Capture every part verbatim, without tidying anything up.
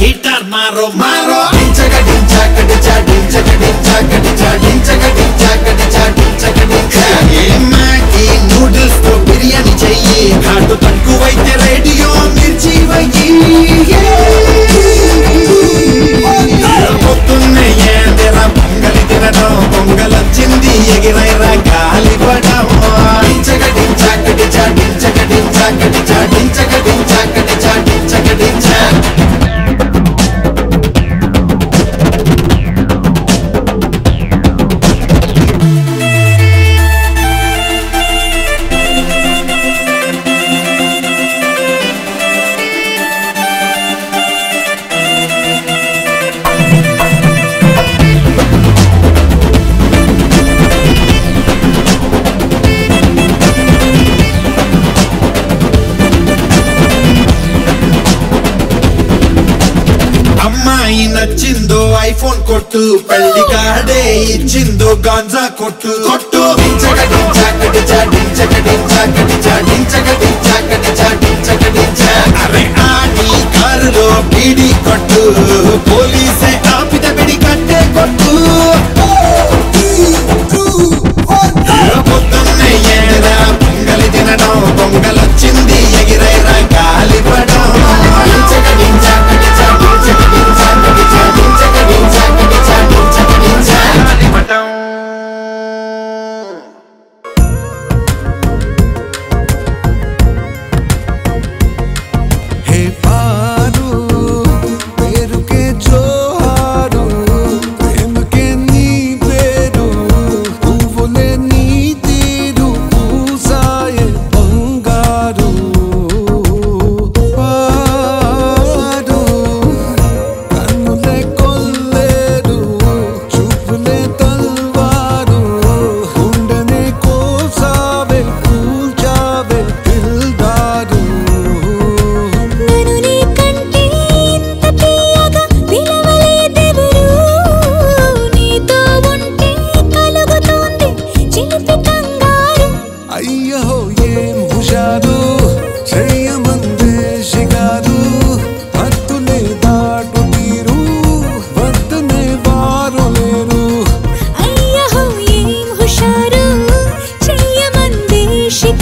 Guitar मारो मारो noodles तो बिरयानी चाहिए घाटो तक रेडियो मिर्ची पोंगल तिनों पोंगल चिंदी एगिरा गाली चिंदो आईफोन कोट्टू पल्ली काडे चिंदो गांजा कोट्टू कोट्टू चक चक चक चक चक चक चक चक चक अरे आडी कर लो बीडी कोट्टू पुलिस से आप इधर बीडी काटे कोट्टू पोंगल तिनडो पोंगल चिंदी एगिरेरा गाली पडो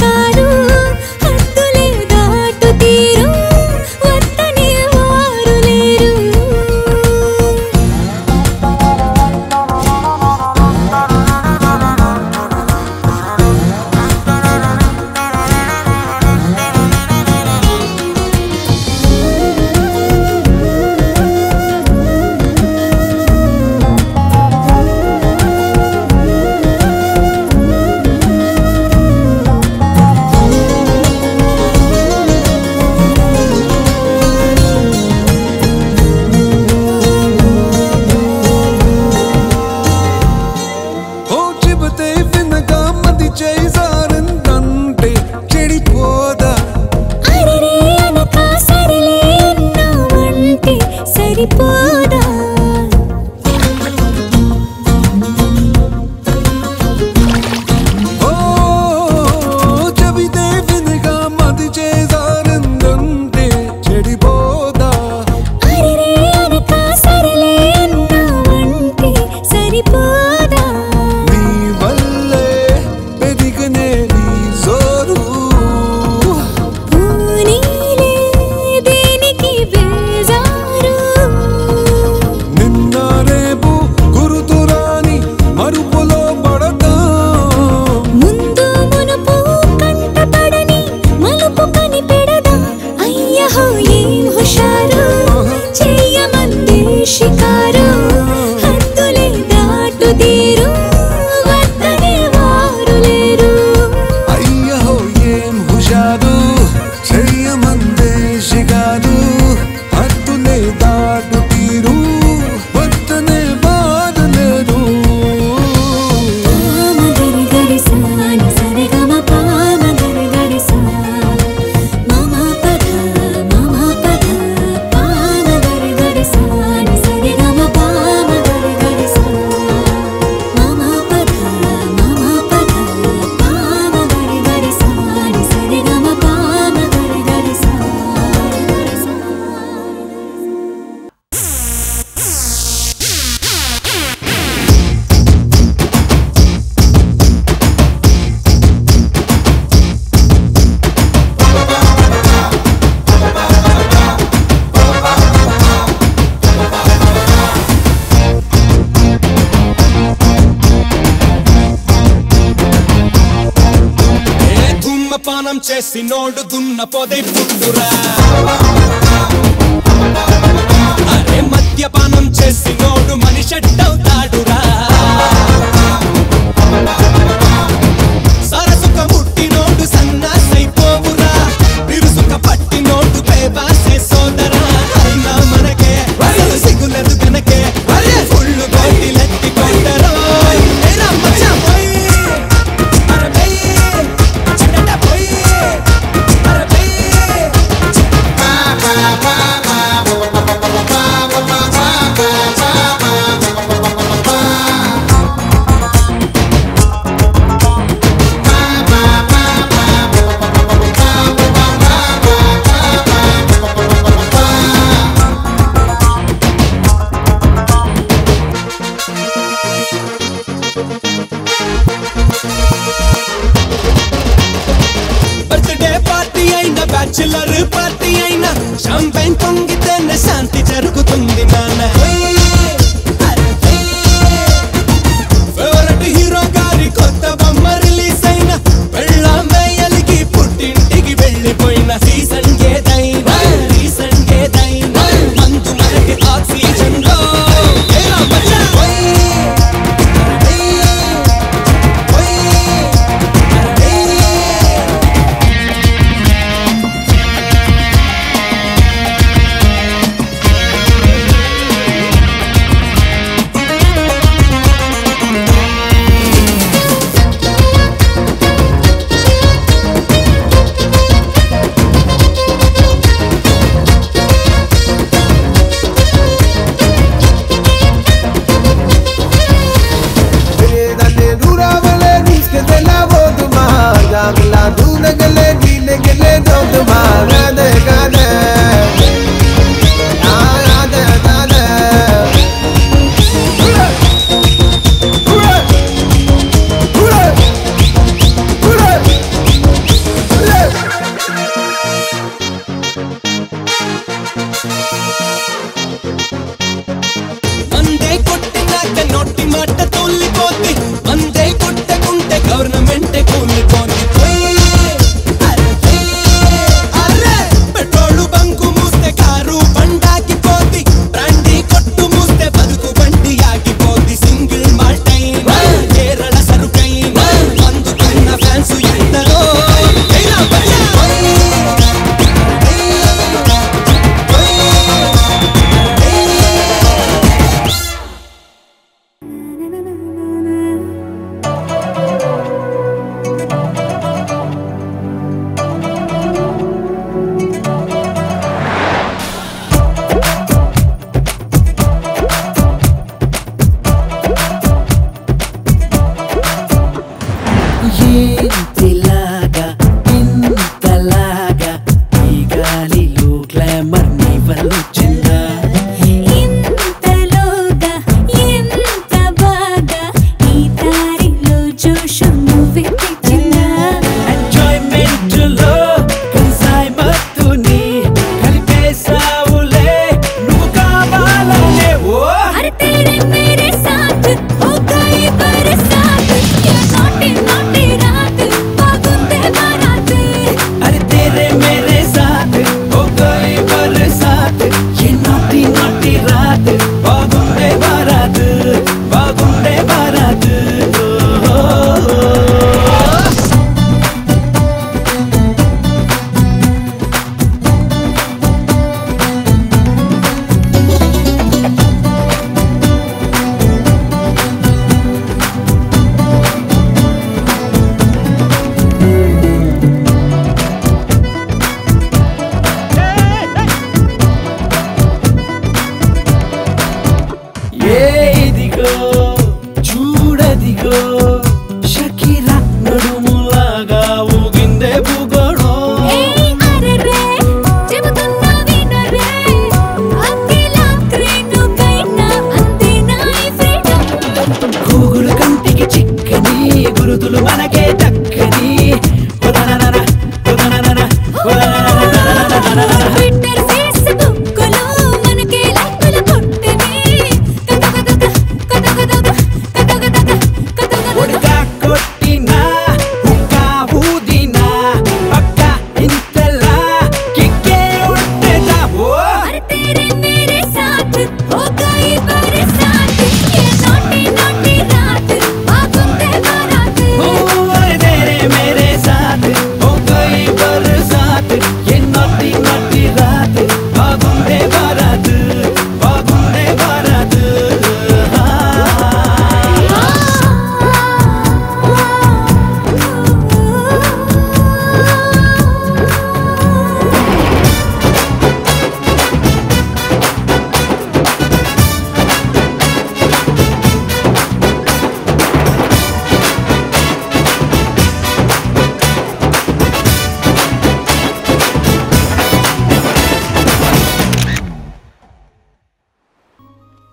Bye. చేసి నోడు దున్న పొదై పుట్టురా అరే మద్యపానం చేసి నోడు మనిషట్టవుతాడురా बैचलर पार्टी अना शैंपेन तोंगितेने शांति जरुगुतुंदी नाना फेवरेट हीरो गारी कोत्त बम्म रिलीज़ अयिना बेल्लामे यलिगी पुट्टिंटिकी वेल्लिपोयिना सीजन गेदैना सीजन गेदैना मंदु मनकी ऑक्सीजन लो एरा मचा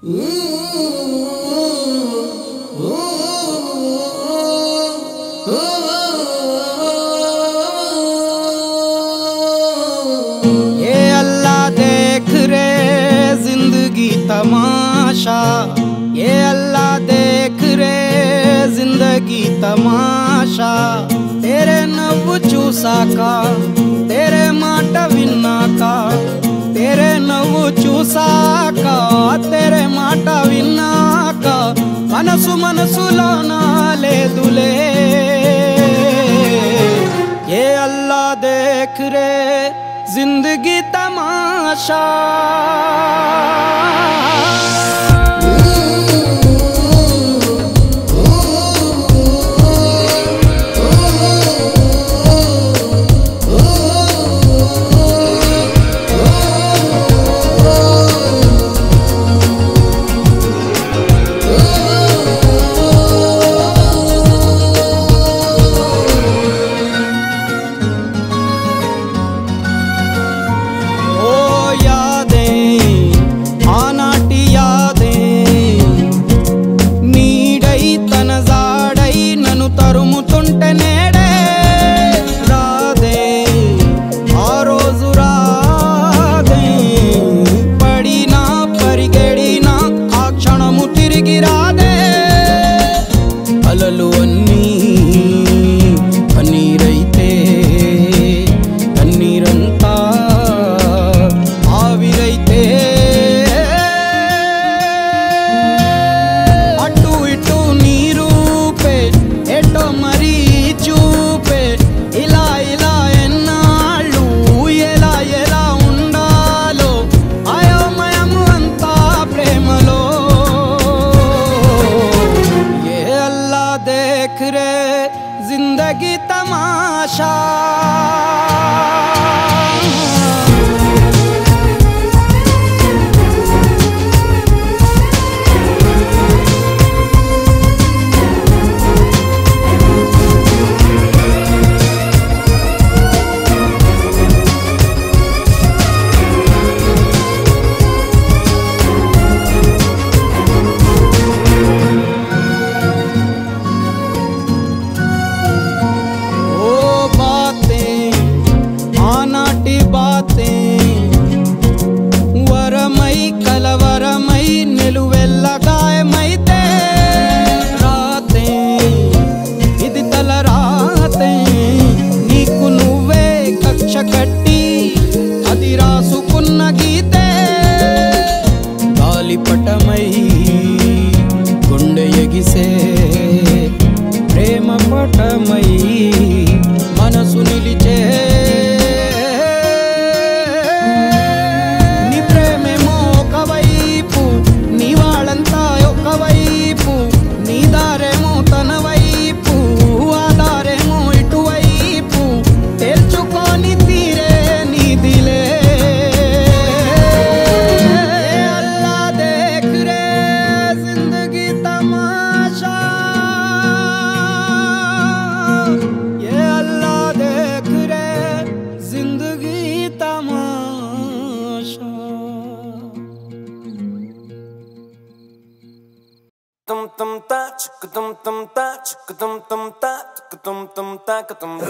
अल्लाह देख रे जिंदगी तमाशा, ये अल्लाह देख रे जिंदगी तमाशा। तेरे नब चूसा का तेरे माटविन्ना का, तेरे नव चूसा का तेरे माटविन्ना का। मनसु मनसु लाना ले दुले, ये अल्लाह देख रे जिंदगी तमाशा। देख रे जिंदगी तमाशा।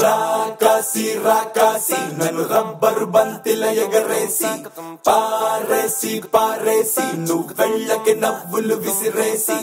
Rakasi rakasi nan gambar bantila yagresi paresi paresi nu vellake navul visiresi।